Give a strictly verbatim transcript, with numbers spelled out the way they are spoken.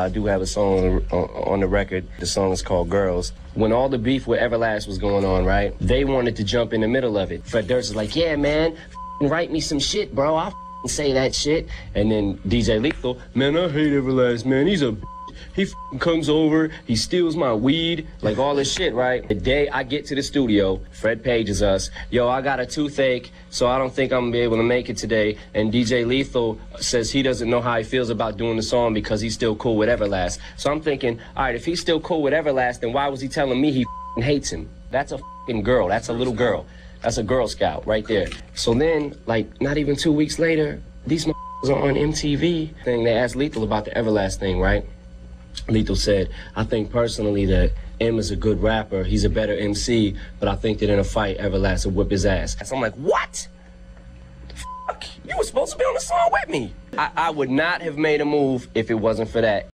I do have a song on the record. The song is called Girls. When all the beef with Everlast was going on, right, they wanted to jump in the middle of it. Fred Durst is like, yeah, man, write me some shit, bro. I'll say that shit. And then D J Lethal, man, I hate Everlast, man. He's a He comes over, he steals my weed, like all this shit, right? The day I get to the studio, Fred pages us. Yo, I got a toothache, so I don't think I'm gonna be able to make it today. And D J Lethal says he doesn't know how he feels about doing the song because he's still cool with Everlast. So I'm thinking, all right, if he's still cool with Everlast, then why was he telling me he hates him? That's a girl, that's a little girl. That's a Girl Scout right there. So then, like, not even two weeks later, these motherfuckers are on M T V. Thing, they asked Lethal about the Everlast thing, right? Lethal said, I think personally that M is a good rapper, he's a better M C, but I think that in a fight, Everlast would whip his ass. So I'm like, what? The fuck? You were supposed to be on the song with me. I, I would not have made a move if it wasn't for that.